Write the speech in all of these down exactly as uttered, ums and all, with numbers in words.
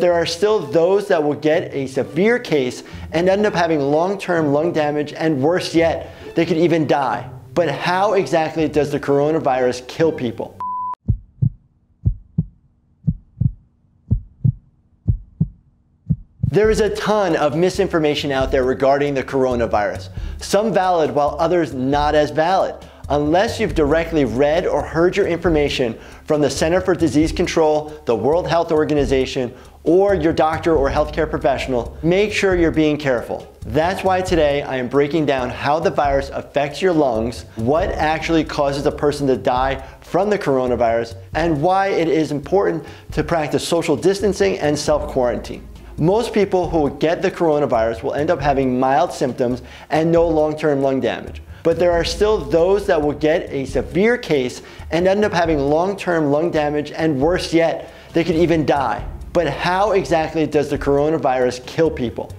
There are still those that will get a severe case and end up having long-term lung damage, and worse yet, they could even die. But how exactly does the coronavirus kill people? There is a ton of misinformation out there regarding the coronavirus, some valid while others not as valid. Unless you've directly read or heard your information from the Center for Disease Control, the World Health Organization, or your doctor or healthcare professional, make sure you're being careful. That's why today I am breaking down how the virus affects your lungs, what actually causes a person to die from the coronavirus, and why it is important to practice social distancing and self-quarantine. Most people who get the coronavirus will end up having mild symptoms and no long-term lung damage. But there are still those that will get a severe case and end up having long-term lung damage, and worse yet, they could even die. But how exactly does the coronavirus kill people?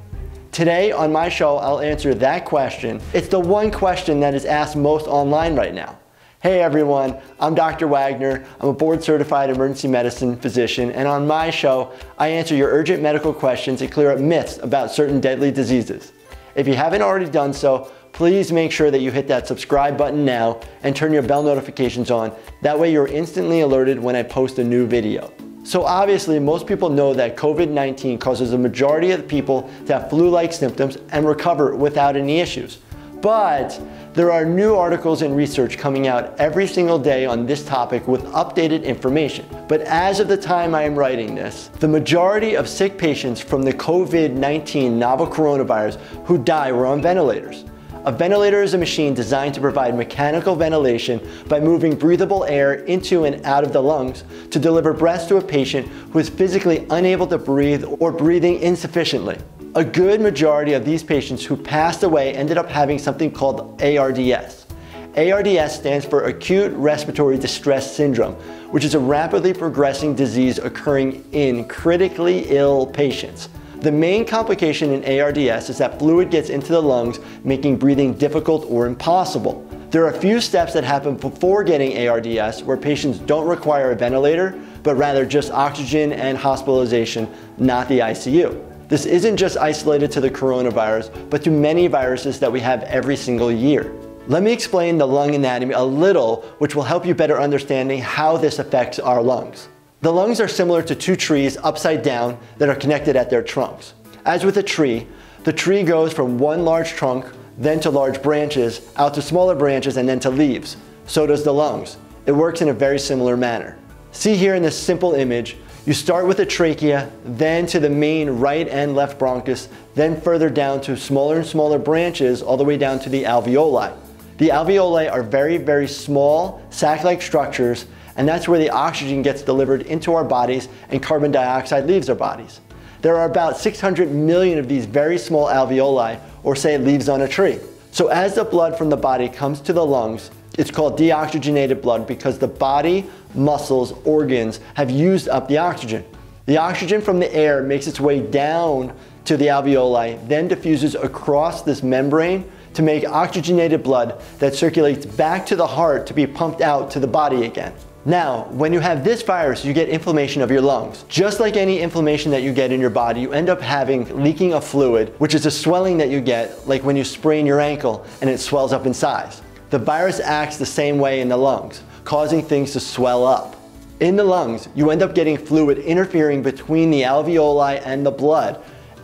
Today on my show, I'll answer that question. It's the one question that is asked most online right now. Hey everyone, I'm Doctor Wagner. I'm a board-certified emergency medicine physician, and on my show, I answer your urgent medical questions and clear up myths about certain deadly diseases. If you haven't already done so, please make sure that you hit that subscribe button now and turn your bell notifications on. That way you're instantly alerted when I post a new video. So obviously, most people know that COVID nineteen causes the majority of people to have flu-like symptoms and recover without any issues. But there are new articles and research coming out every single day on this topic with updated information. But as of the time I am writing this, the majority of sick patients from the COVID nineteen novel coronavirus who die were on ventilators. A ventilator is a machine designed to provide mechanical ventilation by moving breathable air into and out of the lungs to deliver breath to a patient who is physically unable to breathe or breathing insufficiently. A good majority of these patients who passed away ended up having something called A R D S. A R D S stands for Acute Respiratory Distress Syndrome, which is a rapidly progressing disease occurring in critically ill patients. The main complication in A R D S is that fluid gets into the lungs, making breathing difficult or impossible. There are a few steps that happen before getting A R D S where patients don't require a ventilator, but rather just oxygen and hospitalization, not the I C U. This isn't just isolated to the coronavirus, but to many viruses that we have every single year. Let me explain the lung anatomy a little, which will help you better understanding how this affects our lungs. The lungs are similar to two trees upside down that are connected at their trunks. As with a tree, the tree goes from one large trunk, then to large branches, out to smaller branches, and then to leaves. So does the lungs. It works in a very similar manner. See here in this simple image, you start with the trachea, then to the main right and left bronchus, then further down to smaller and smaller branches, all the way down to the alveoli. The alveoli are very, very small, sac-like structures, and that's where the oxygen gets delivered into our bodies and carbon dioxide leaves our bodies. There are about six hundred million of these very small alveoli, or say leaves on a tree. So as the blood from the body comes to the lungs, it's called deoxygenated blood because the body, muscles, organs have used up the oxygen. The oxygen from the air makes its way down to the alveoli, then diffuses across this membrane to make oxygenated blood that circulates back to the heart to be pumped out to the body again. Now, when you have this virus, you get inflammation of your lungs. Just like any inflammation that you get in your body, you end up having leaking of fluid, which is a swelling that you get, like when you sprain your ankle and it swells up in size. The virus acts the same way in the lungs, causing things to swell up. In the lungs, you end up getting fluid interfering between the alveoli and the blood.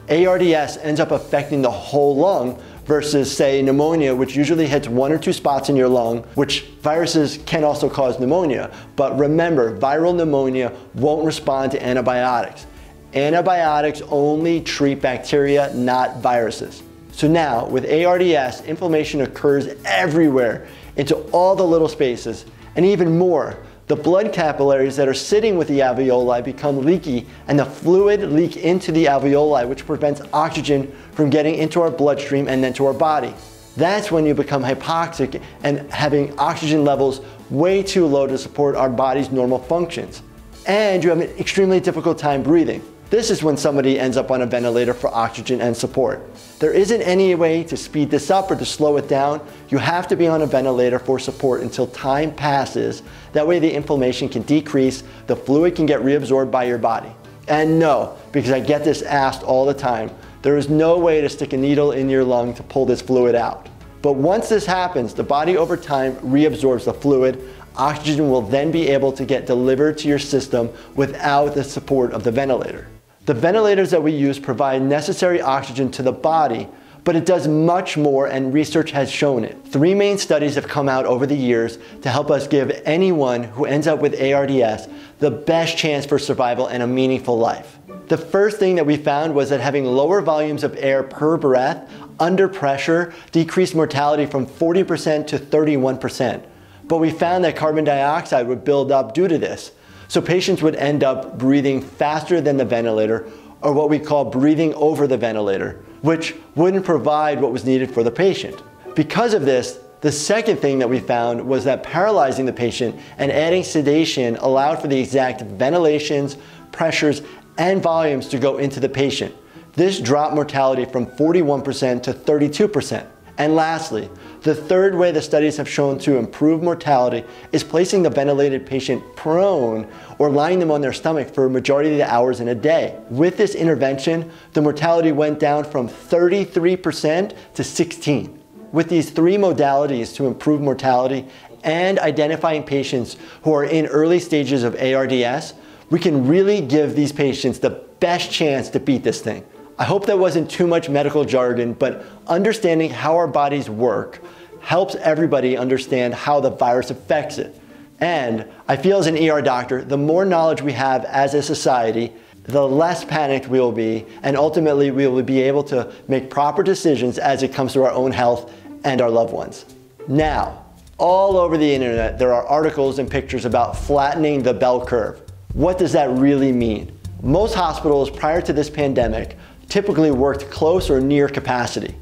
A R D S ends up affecting the whole lung, versus say pneumonia, which usually hits one or two spots in your lung, which viruses can also cause pneumonia. But remember, viral pneumonia won't respond to antibiotics. Antibiotics only treat bacteria, not viruses. So now with A R D S, inflammation occurs everywhere, into all the little spaces, and even more. The blood capillaries that are sitting with the alveoli become leaky, and the fluid leak into the alveoli, which prevents oxygen from getting into our bloodstream and then to our body. That's when you become hypoxic and having oxygen levels way too low to support our body's normal functions. And you have an extremely difficult time breathing. This is when somebody ends up on a ventilator for oxygen and support. There isn't any way to speed this up or to slow it down. You have to be on a ventilator for support until time passes. That way the inflammation can decrease, the fluid can get reabsorbed by your body. And no, because I get this asked all the time, there is no way to stick a needle in your lung to pull this fluid out. But once this happens, the body over time reabsorbs the fluid. Oxygen will then be able to get delivered to your system without the support of the ventilator. The ventilators that we use provide necessary oxygen to the body, but it does much more, and research has shown it. Three main studies have come out over the years to help us give anyone who ends up with A R D S the best chance for survival and a meaningful life. The first thing that we found was that having lower volumes of air per breath under pressure decreased mortality from forty percent to thirty-one percent. But we found that carbon dioxide would build up due to this. So patients would end up breathing faster than the ventilator, or what we call breathing over the ventilator, which wouldn't provide what was needed for the patient. Because of this, the second thing that we found was that paralyzing the patient and adding sedation allowed for the exact ventilations, pressures, and volumes to go into the patient. This dropped mortality from forty-one percent to thirty-two percent. And lastly, the third way the studies have shown to improve mortality is placing the ventilated patient prone or lying them on their stomach for a majority of the hours in a day. With this intervention, the mortality went down from thirty-three percent to sixteen percent. With these three modalities to improve mortality and identifying patients who are in early stages of A R D S, we can really give these patients the best chance to beat this thing. I hope that wasn't too much medical jargon, but understanding how our bodies work helps everybody understand how the virus affects it. And I feel as an E R doctor, the more knowledge we have as a society, the less panicked we will be, and ultimately we will be able to make proper decisions as it comes to our own health and our loved ones. Now, all over the internet, there are articles and pictures about flattening the bell curve. What does that really mean? Most hospitals prior to this pandemic typically worked close or near capacity.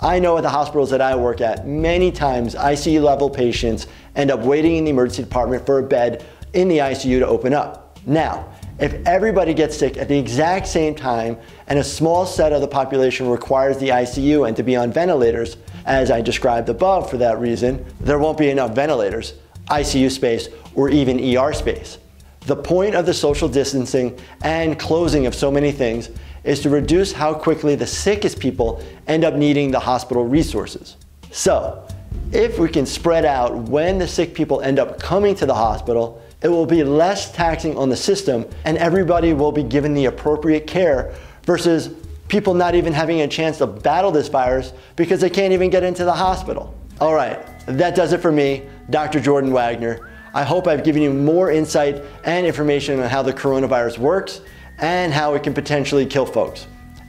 I know at the hospitals that I work at, many times I C U level patients end up waiting in the emergency department for a bed in the I C U to open up. Now, if everybody gets sick at the exact same time and a small set of the population requires the I C U and to be on ventilators, as I described above for that reason, there won't be enough ventilators, I C U space, or even E R space. The point of the social distancing and closing of so many things is to reduce how quickly the sickest people end up needing the hospital resources. So, if we can spread out when the sick people end up coming to the hospital, it will be less taxing on the system and everybody will be given the appropriate care versus people not even having a chance to battle this virus because they can't even get into the hospital. All right, that does it for me, Doctor Jordan Wagner. I hope I've given you more insight and information on how the coronavirus works and how it can potentially kill folks,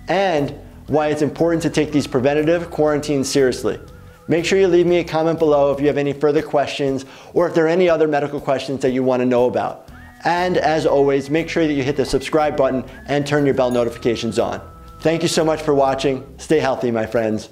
and why it's important to take these preventative quarantines seriously. Make sure you leave me a comment below if you have any further questions or if there are any other medical questions that you want to know about. And as always, make sure that you hit the subscribe button and turn your bell notifications on. Thank you so much for watching. Stay healthy, my friends.